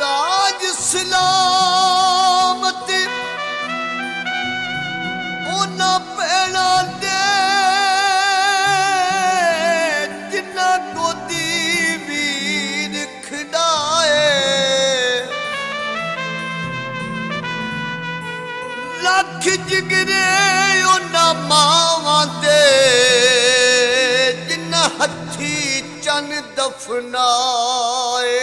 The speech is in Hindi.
राज सलामत उन्हां भैणां दे जिन्हां गोदी वीर खिडाए लख जिगरे उन्हां मावां दे जिन्हां हत्थी चन दफनाए।